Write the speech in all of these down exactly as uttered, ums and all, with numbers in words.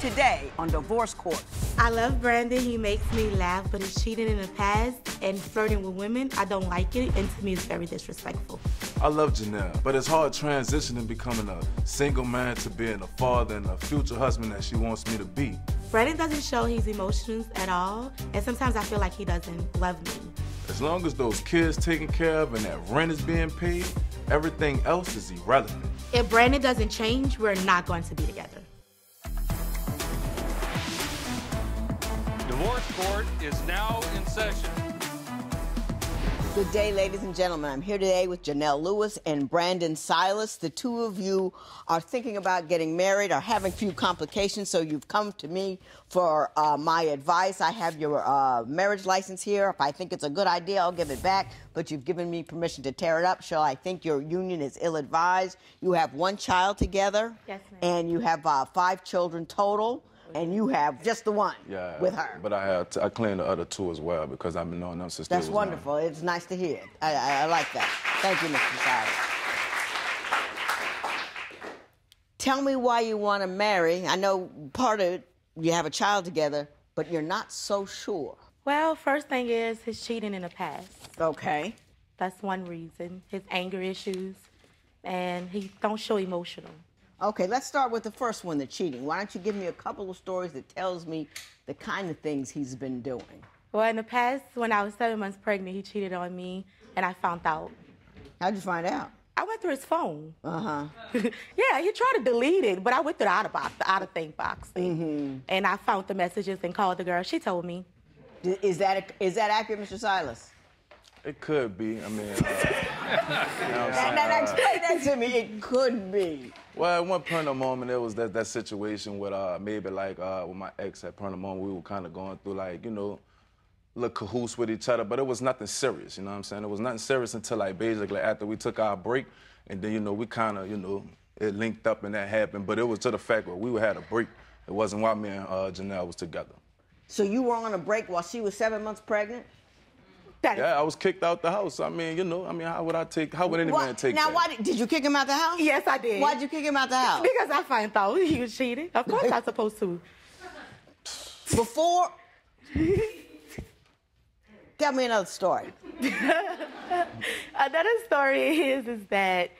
today on Divorce Court. I love Brandon. He makes me laugh, but his cheating in the past and flirting with women, I don't like it, and to me it's very disrespectful. I love Janelle, but it's hard transitioning becoming a single man to being a father and a future husband that she wants me to be. Brandon doesn't show his emotions at all, and sometimes I feel like he doesn't love me. As long as those kids taken care of and that rent is being paid, everything else is irrelevant. If Brandon doesn't change, we're not going to be together. Divorce Court is now in session. Good day, ladies and gentlemen. I'm here today with Janelle Lewis and Brandon Silas. The two of you are thinking about getting married or having a few complications, so you've come to me for uh, my advice. I have your uh, marriage license here. If I think it's a good idea, I'll give it back, but you've given me permission to tear it up. So I think your union is ill-advised. You have one child together. Yes, ma'am. And you have uh, five children total. And you have just the one yeah, with her. But I have t I claim the other two as well because I've been knowing them since. That's wonderful. Nine. It's nice to hear. I, I, I like that. Thank you, Mister Silas. Tell me why you want to marry. I know part of it, you have a child together, but you're not so sure. Well, first thing is his cheating in the past. Okay. That's one reason. His anger issues, and he don't show emotional. Okay, let's start with the first one, the cheating. Why don't you give me a couple of stories that tells me the kind of things he's been doing? Well, in the past, when I was seven months pregnant, he cheated on me, and I found out. How'd you find out? I went through his phone. Uh-huh. Yeah, he tried to delete it, but I went through the out-of-box, the out-of-thing box thing. Mm-hmm. And I found the messages and called the girl. She told me. Is that, a, is that accurate, Mister Silas? It could be. I mean... Uh... Now, now, explain that to me. It could be. Well, at one point in moment, there was that, that situation with uh, maybe like uh, with my ex at point in moment, we were kind of going through like, you know, little cahoots with each other, but it was nothing serious, you know what I'm saying? It was nothing serious until like basically after we took our break, and then, you know, we kind of, you know, it linked up and that happened, but it was to the fact where we had a break. It wasn't while me and uh, Janelle was together. So you were on a break while she was seven months pregnant? Yeah, I was kicked out the house. I mean, you know, I mean, how would I take, how would any what? man take now, that? Now, why did, did you kick him out the house? Yes, I did. Why'd you kick him out the house? Because I found out he was cheating. Of course I'm supposed to. Before? Tell me another story. Another story is, is that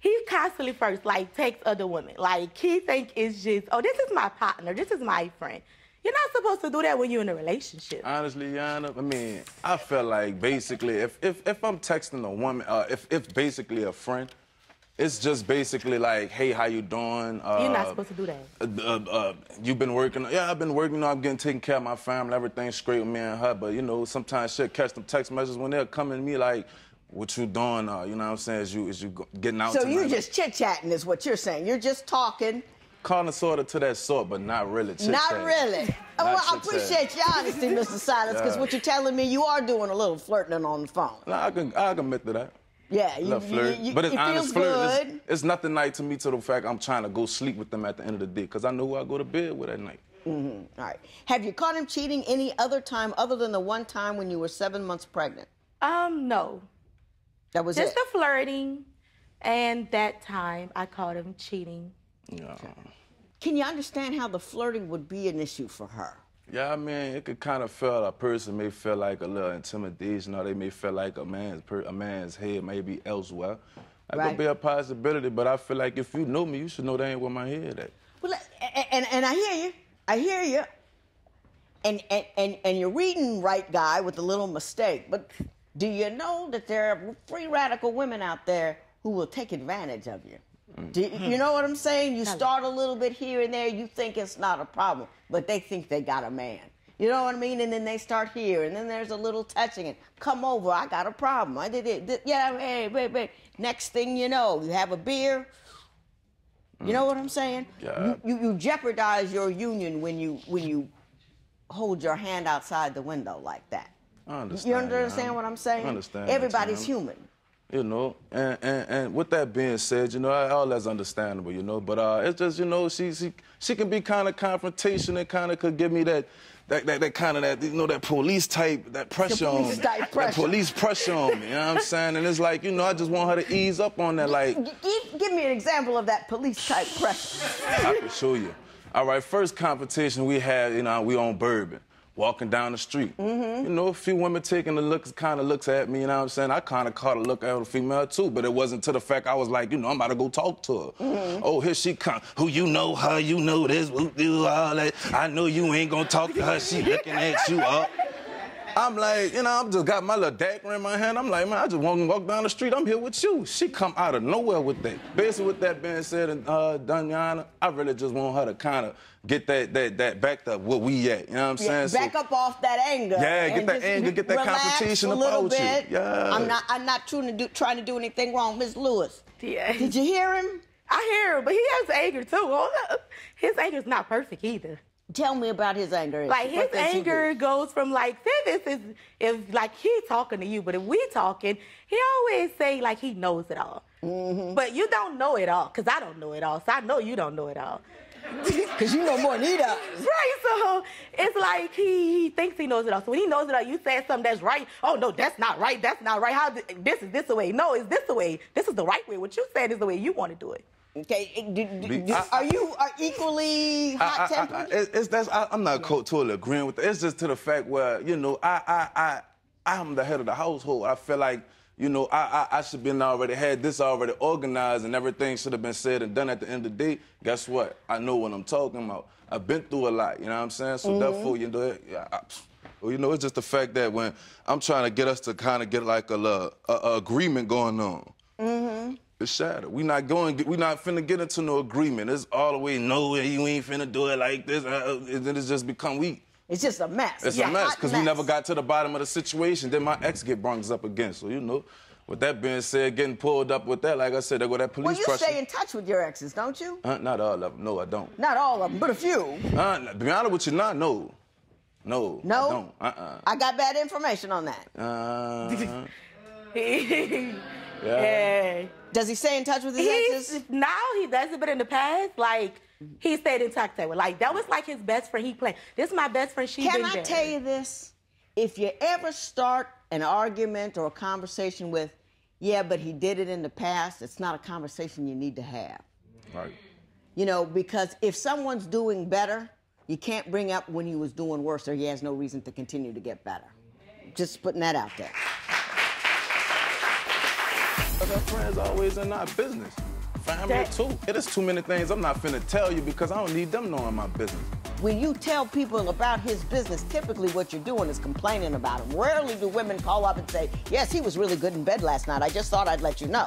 he constantly first, like, takes other women. Like, he think it's just, oh, this is my partner, this is my friend. You're not supposed to do that when you're in a relationship. Honestly, Yana, I mean, I felt like basically if if, if I'm texting a woman, uh, if if basically a friend, it's just basically like, hey, how you doing? Uh, you're not supposed to do that. Uh, uh, uh, you've been working. Yeah, I've been working. You know, I'm getting taken care of my family. Everything's straight with me and her. But, you know, sometimes she'll catch them text messages when they're coming to me like, what you doing? Uh, you know what I'm saying? Is you, is you getting out? So tonight? You're just chit-chatting is what you're saying. You're just talking. Kind of sort of to that sort, but not really. Not really. Not well, I appreciate your honesty, Mister Silas, because yeah. What you're telling me, you are doing a little flirting on the phone. No, I can, I can admit to that. Yeah, you, you, flirt. you, but it's it honest feels flirt. Good. It's, it's nothing like to me to the fact I'm trying to go sleep with them at the end of the day, because I know who I go to bed with at night. Mm-hmm. All right. Have you caught him cheating any other time other than the one time when you were seven months pregnant? Um, no. That was just it? Just the flirting, and that time I caught him cheating. Yeah. Can you understand how the flirting would be an issue for her? Yeah, I mean, it could kind of feel a person may feel like a little intimidation, or they may feel like a man's per a man's head may be elsewhere. That right. could be a possibility, but I feel like if you know me, you should know that ain't where my head at. Well, and, and, and I hear you. I hear you. And, and, and, and you're reading right, guy, with a little mistake, but do you know that there are free radical women out there who will take advantage of you? Do you, you know what I'm saying? You start a little bit here and there, you think it's not a problem, but they think they got a man. You know what I mean? And then they start here, and then there's a little touching, and come over, I got a problem. I did it. Yeah, hey, wait, wait. Next thing you know, you have a beer. You know what I'm saying? Yeah. You, you, you jeopardize your union when you, when you hold your hand outside the window like that. I understand. You understand what I'm saying? I understand. Everybody's human. You know, and, and, and with that being said, you know, all that's understandable, you know, but uh, it's just, you know, she, she, she can be kind of confrontational and kind of could give me that, that, that, that kind of that, you know, that police type, that pressure on me. That police pressure on me, you know what I'm saying? And it's like, you know, I just want her to ease up on that, like... Give, give me an example of that police type pressure. I can show you. All right, first competition we had, you know, we on Bourbon, walking down the street. Mm-hmm. You know, a few women taking a look, kind of looks at me, you know what I'm saying? I kind of caught a look at a female, too, but it wasn't to the fact I was like, you know, I'm about to go talk to her. Mm-hmm. Oh, here she come. Who you know her, you know this, who do all that. I know you ain't gonna talk to her, she looking at you up. I'm like, you know, I just got my little dagger in my hand. I'm like, man, I just want to walk down the street. I'm here with you. She come out of nowhere with that. Basically, with that being said, and uh, Danyana, I really just want her to kind of get that that that back to what we at. You know what I'm saying? Yeah, back so, up off that anger. Yeah, get that anger, get that competition about bit. you. Yeah. I'm not, I'm not trying to do, trying to do anything wrong, Miss Lewis. Yeah. Did you hear him? I hear him, but he has anger too. His anger's not perfect either. Tell me about his anger. Like, his anger goes from, like, say this is, if, like, he talking to you, but if we talking, he always say, like, he knows it all. Mm-hmm. But you don't know it all, because I don't know it all, so I know you don't know it all. Because you know more than he does. Right, so it's like he, he thinks he knows it all. So when he knows it all, you said something that's right. Oh, no, that's not right, that's not right. How This is this the way. No, it's this the way. This is the right way. What you said is the way you want to do it. Okay, do, do, do, I, are you are equally hot-tempered? It's that's I, I'm not totally agreeing with it. It's just to the fact where, you know, I I I I'm the head of the household. I feel like, you know, I I, I should have been already had this already organized and everything should have been said and done at the end of the day. Guess what? I know what I'm talking about. I've been through a lot. You know what I'm saying? So mm-hmm. therefore, you know, I, I, Well, you know, it's just the fact that when I'm trying to get us to kind of get like a, a, a agreement going on. Mm-hmm. It's shattered. We not going. We not finna get into no agreement. It's all the way nowhere. You ain't finna do it like this. And then it's just become weak. It's just a mess. It's yeah, a mess because we never got to the bottom of the situation. Then my ex get brung up again. So you know, with that being said, getting pulled up with that, like I said, there go that police. Well, you pressure. Stay in touch with your exes, don't you? Uh, not all of them. No, I don't. Not all of them, but a few. Uh, to be honest with you, not no. No, no, I don't. Uh-uh. I got bad information on that. Uh, yeah. yeah. Does he stay in touch with his He's, exes? Now he doesn't, but in the past, like, he stayed in contact with. Like, that was like his best friend he played. This is my best friend, she Can been I bad. tell you this? If you ever start an argument or a conversation with, yeah, but he did it in the past, it's not a conversation you need to have. Right. You know, because if someone's doing better, you can't bring up when he was doing worse or he has no reason to continue to get better. Just putting that out there. Because our friends always in our business. Family that, too. It is too many things I'm not finna tell you because I don't need them knowing my business. When you tell people about his business, typically what you're doing is complaining about him. Rarely do women call up and say, yes, he was really good in bed last night. I just thought I'd let you know.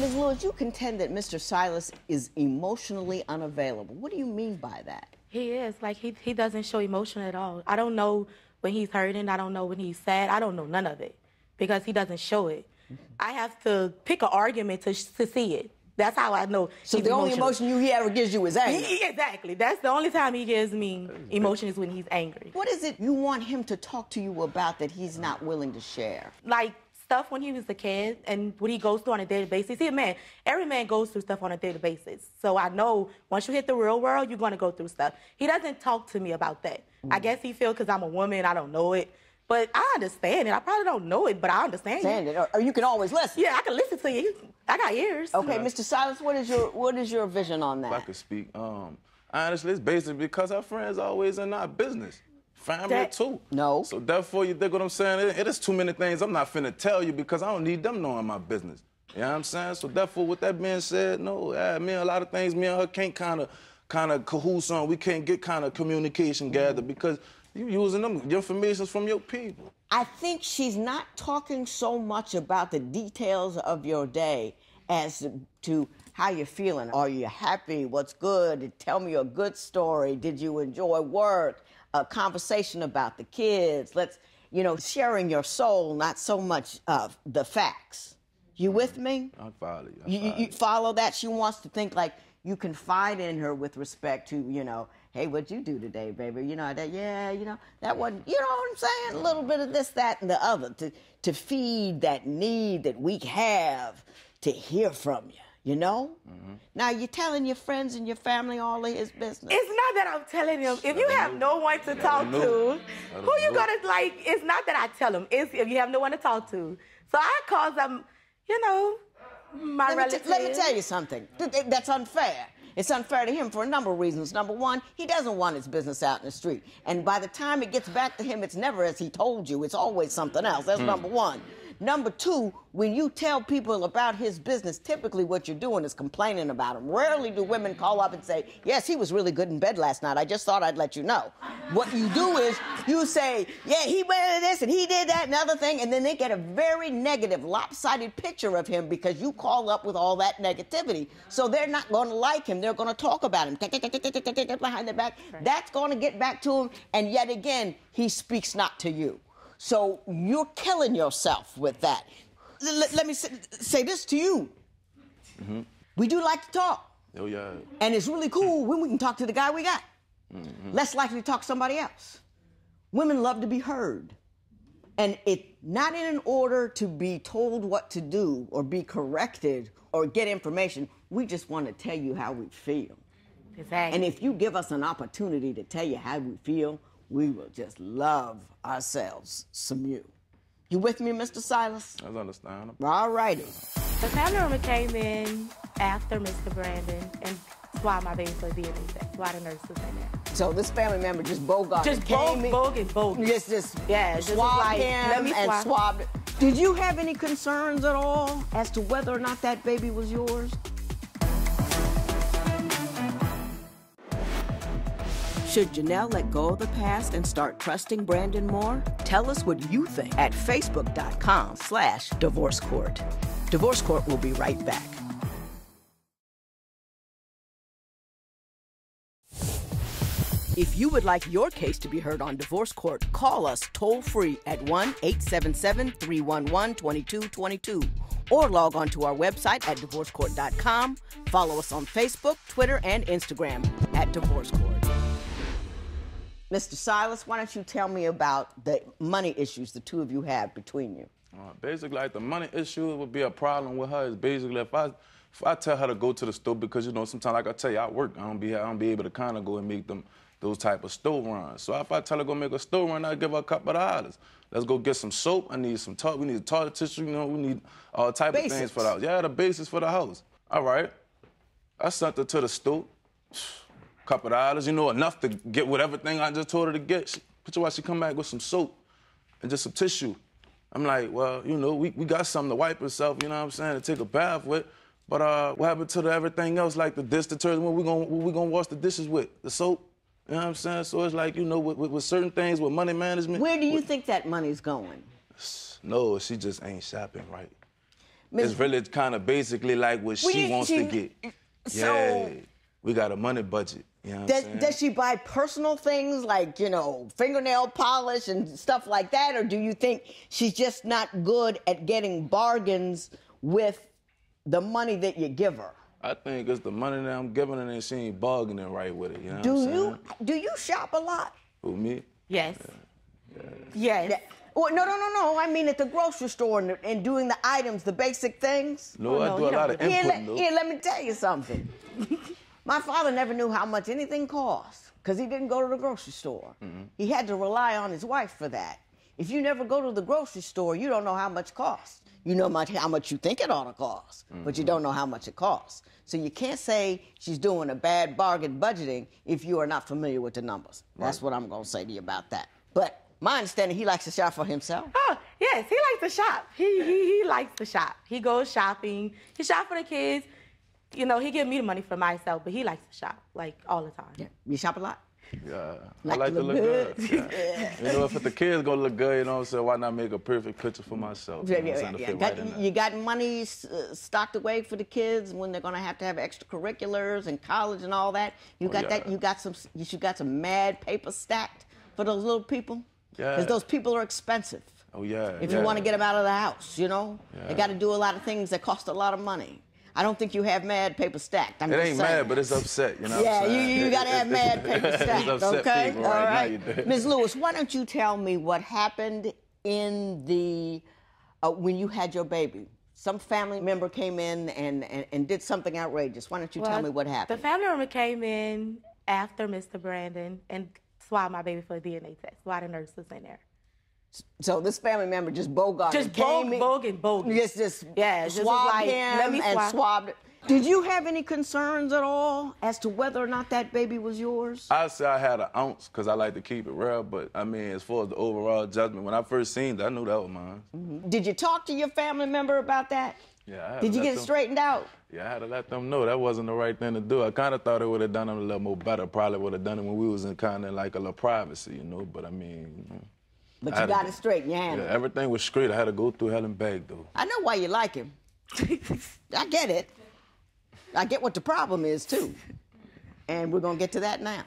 Miz Lewis, you contend that Mister Silas is emotionally unavailable. What do you mean by that? He is. Like, he, he doesn't show emotion at all. I don't know when he's hurting. I don't know when he's sad. I don't know none of it because he doesn't show it. Mm-hmm. I have to pick an argument to, to see it. That's how I know. So the only emotion you he ever gives you is anger. He, exactly. That's the only time he gives me emotion is when he's angry. What is it you want him to talk to you about that he's not willing to share? Like, stuff when he was a kid and what he goes through on a daily basis. See, a man, every man goes through stuff on a daily basis. So I know once you hit the real world, you're going to go through stuff. He doesn't talk to me about that. Mm. I guess he feels because I'm a woman, I don't know it. But I understand it. I probably don't know it, but I understand, understand it. it. Or you can always listen. Yeah, I can listen to you. I got ears. Okay, yeah. Mister Silas, what is your what is your vision on that? If I could speak, um, honestly, it's basically because our friends always in our business. Family that, too. No. So therefore, you dig what I'm saying? It, it is too many things I'm not finna tell you because I don't need them knowing my business. You know what I'm saying? So therefore, with that being said, no, I mean, a lot of things me and her can't kind of, kind of cahoots on. We can't get kind of communication gathered because you're using them information from your people. I think she's not talking so much about the details of your day as to how you're feeling. Are you happy? What's good? Tell me a good story. Did you enjoy work? A conversation about the kids. Let's, you know, sharing your soul, not so much of the facts. You with me? I follow you. I you, follow you. You follow that? She wants to think like you confide in her with respect to, you know, hey, what'd you do today, baby? You know, that, yeah, you know, that wasn't, you know what I'm saying? A little bit of this, that, and the other to, to feed that need that we have to hear from you. You know? Mm-hmm. Now, you're telling your friends and your family all of his business. It's not that I'm telling him. If you have no one to talk to, who you gonna, like, it's not that I tell him. It's if you have no one to talk to. So I call them, you know, my relatives. Let me tell you something. That's unfair. It's unfair to him for a number of reasons. Number one, he doesn't want his business out in the street. And by the time it gets back to him, it's never as he told you. It's always something else. That's mm. number one. Number two, when you tell people about his business, typically what you're doing is complaining about him. Rarely do women call up and say, yes, he was really good in bed last night. I just thought I'd let you know. What you do is you say, yeah, he went this and he did that and other thing, and then they get a very negative, lopsided picture of him because you call up with all that negativity. So they're not going to like him. They're going to talk about him behind their back. That's going to get back to him, and yet again, he speaks not to you. So you're killing yourself with that. L let me say, say this to you. Mm-hmm. We do like to talk. Oh, yeah. And it's really cool when we can talk to the guy we got. Mm-hmm. Less likely to talk to somebody else. Women love to be heard. And it's not in an order to be told what to do or be corrected or get information. We just want to tell you how we feel. Exactly. And if you give us an opportunity to tell you how we feel, we will just love ourselves some you. You with me, Mister Silas? That's understandable. All righty. The family member came in after Mister Brandon, and why my baby was being upset. Why the nurse was in there. So this family member just bogarted. Just came in. Bog and bog. Just, just, yeah, swabbed like, him let me and swab. swabbed it. Did you have any concerns at all as to whether or not that baby was yours? Should Janelle let go of the past and start trusting Brandon more? Tell us what you think at facebook.com slash divorce court. Divorce Court will be right back. If you would like your case to be heard on Divorce Court, call us toll-free at one eight seven seven, three one one, two two two two or log on to our website at divorce court dot com. Follow us on Facebook, Twitter, and Instagram at Divorce Court. Mister Silas, why don't you tell me about the money issues the two of you have between you? Uh, basically, like, the money issue would be a problem with her. Is basically if I, if I tell her to go to the store, because, you know, sometimes, like I tell you, I work. I don't be, I don't be able to kind of go and make them those type of store runs. So if I tell her to go make a store run, I give her a couple of dollars. Let's go get some soap. I need some toilet. We need toilet tissue. You know, we need all type basics. of things for the house. Yeah, the basis for the house. All right. I sent her to the store. Couple dollars, you know, enough to get whatever thing I just told her to get. She, picture why she come back with some soap and just some tissue. I'm like, well, you know, we, we got something to wipe herself, you know what I'm saying, to take a bath with. But uh, what happened to the everything else, like the dish detergent? What we gonna, what we gonna wash the dishes with? The soap? You know what I'm saying? So it's like, you know, with, with, with certain things, with money management. Where do you with, think that money's going? No, she just ain't shopping right. Miz It's really kind of basically like what we, she wants she, to get. So... Yeah. We got a money budget. You know what does, I'm saying? Does she buy personal things like, you know, fingernail polish and stuff like that? Or do you think she's just not good at getting bargains with the money that you give her? I think it's the money that I'm giving her and she ain't bargaining right with it. You know do what I'm you saying? Do you shop a lot? Who, me? Yes. Yeah. Yeah. Yes. Yeah. Well, no, no, no, no. I mean at the grocery store and, and doing the items, the basic things. No, oh, no I do a lot of input, here, let, here, let me tell you something. My father never knew how much anything cost because he didn't go to the grocery store. Mm-hmm. He had to rely on his wife for that. If you never go to the grocery store, you don't know how much costs. You know much, how much you think it ought to cost, mm-hmm. but you don't know how much it costs. So you can't say she's doing a bad bargain budgeting if you are not familiar with the numbers. Right. That's what I'm going to say to you about that. But my understanding, he likes to shop for himself. Oh, yes, he likes to shop. He, he, he likes to shop. He goes shopping. He shops for the kids. You know, he give me the money for myself, but he likes to shop, like, all the time. Yeah. You shop a lot? Yeah. Like I like to look, to look good. good. Yeah. Yeah. You know, if the kids go look good, you know what I'm saying, why not make a perfect picture for myself? Yeah, you know yeah, yeah. Got, right you, you got money uh, stocked away for the kids when they're going to have to have extracurriculars and college and all that? You got oh, yeah. that? You got some, you got some mad paper stacked for those little people? Yeah. Because those people are expensive. Oh, yeah. If yeah. you want to get them out of the house, you know? Yeah. They got to do a lot of things that cost a lot of money. I don't think you have mad paper stacked. I'm it ain't mad, but it's upset, you know yeah, what I'm saying? Yeah, you, you got to have mad paper stacked, okay? All right. right. Miz Lewis, why don't you tell me what happened in the, uh, when you had your baby? some family member came in and, and, and did something outrageous. Why don't you well, tell me what happened? The family member came in after Mister Brandon and swabbed my baby for a D N A test while the nurse was in there. So this family member just bogarted. Just came bog, in. Bog and bogus. Yes, just yeah, swabbed like, him let me and swab. swabbed it. Did you have any concerns at all as to whether or not that baby was yours? I say I had an ounce because I like to keep it real, but I mean, as far as the overall judgment, when I first seen it, I knew that was mine. Mm-hmm. Did you talk to your family member about that? Yeah, I had Did to you get them, it straightened out? Yeah, I had to let them know that wasn't the right thing to do. I kind of thought it would have done them a little more better. Probably would have done it when we was in kind of like a little privacy, you know, but I mean... You know. But you got to, it straight, yeah. Yeah, everything was straight. I had to go through hell and back, though. I know why you like him. I get it. I get what the problem is, too. And we're going to get to that now.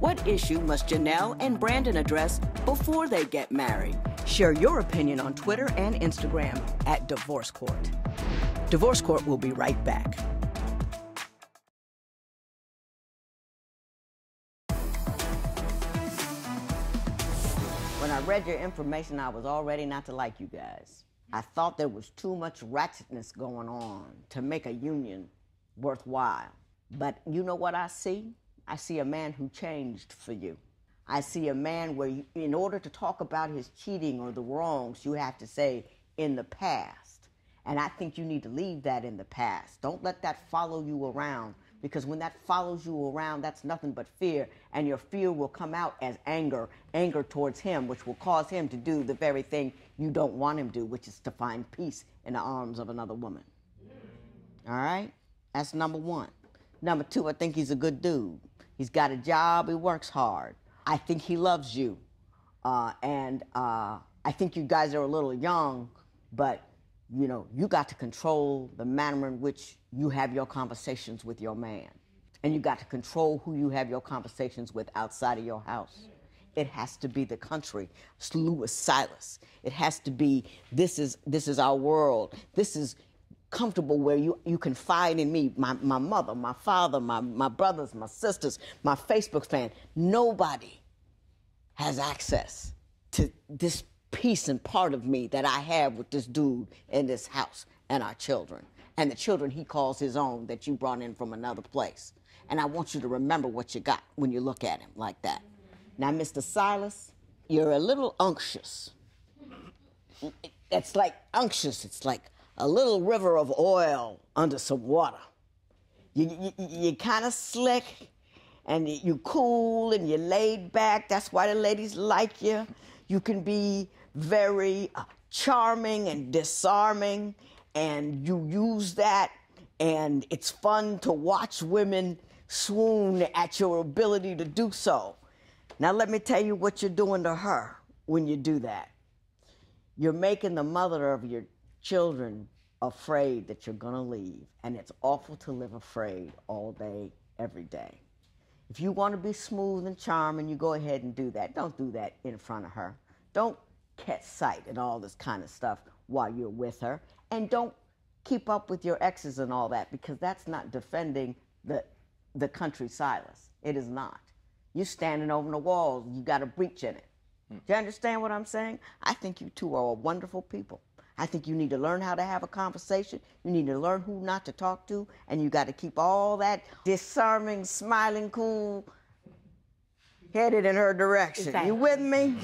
What issue must Janelle and Brandon address before they get married? Share your opinion on Twitter and Instagram at Divorce Court. Divorce Court will be right back. When I read your information, I was already not to like you guys. I thought there was too much ratchetness going on to make a union worthwhile. But you know what I see? I see a man who changed for you. I see a man where you, in order to talk about his cheating or the wrongs, you have to say in the past. And I think you need to leave that in the past. Don't let that follow you around, because when that follows you around, that's nothing but fear, and your fear will come out as anger, anger towards him, which will cause him to do the very thing you don't want him to do, which is to find peace in the arms of another woman. All right? That's number one. Number two, I think he's a good dude. He's got a job, he works hard. I think he loves you. Uh, and uh, I think you guys are a little young, but you know, you got to control the manner in which you have your conversations with your man. And you got to control who you have your conversations with outside of your house. It has to be the country, Lewis Silas. It has to be, this is, this is our world. This is comfortable where you, you confide in me, my, my mother, my father, my, my brothers, my sisters, my Facebook fan. Nobody has access to this piece and part of me that I have with this dude in this house and our children and the children he calls his own that you brought in from another place. And I want you to remember what you got when you look at him like that. Now, Mister Silas, you're a little unctuous. It's like unctuous. It's like a little river of oil under some water. You, you, you're kind of slick and you're cool and you're laid back. That's why the ladies like you. You can be very uh, charming and disarming, and you use that, and it's fun to watch women swoon at your ability to do so. Now let me tell you what you're doing to her when you do that. You're making the mother of your children afraid that you're gonna leave, and it's awful to live afraid all day, every day. If you want to be smooth and charming, you go ahead and do that. Don't do that in front of her. Don't catch sight and all this kind of stuff while you're with her. And don't keep up with your exes and all that, because that's not defending the, the country Silas. It is not. You're standing over the walls. You got a breach in it. Hmm. Do you understand what I'm saying? I think you two are wonderful people. I think you need to learn how to have a conversation. You need to learn who not to talk to. And you got to keep all that disarming, smiling, cool, headed in her direction. Exactly. You with me?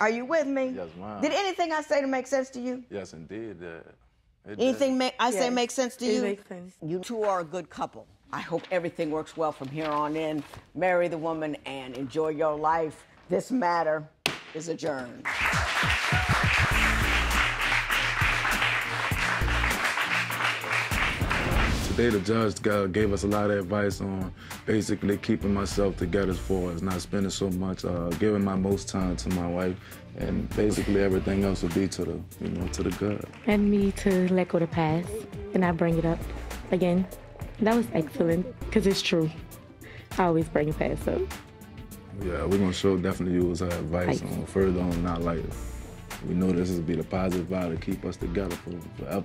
Are you with me? Yes, ma'am. Did anything I say to make sense to you? Yes, indeed. Uh, anything ma I yes. say make sense to it you? Makes sense. You two are a good couple. I hope everything works well from here on in. Marry the woman and enjoy your life. This matter is adjourned. Today, the judge gave us a lot of advice on basically keeping myself together as far as not spending so much, uh, giving my most time to my wife, and basically everything else would be to the, you know, to the good. And me to let go the past and not bring it up again. That was excellent, because it's true. I always bring it past up. Yeah, we're going to show definitely use our advice like. on further on, not later. We know this will be the positive vibe to keep us together for forever.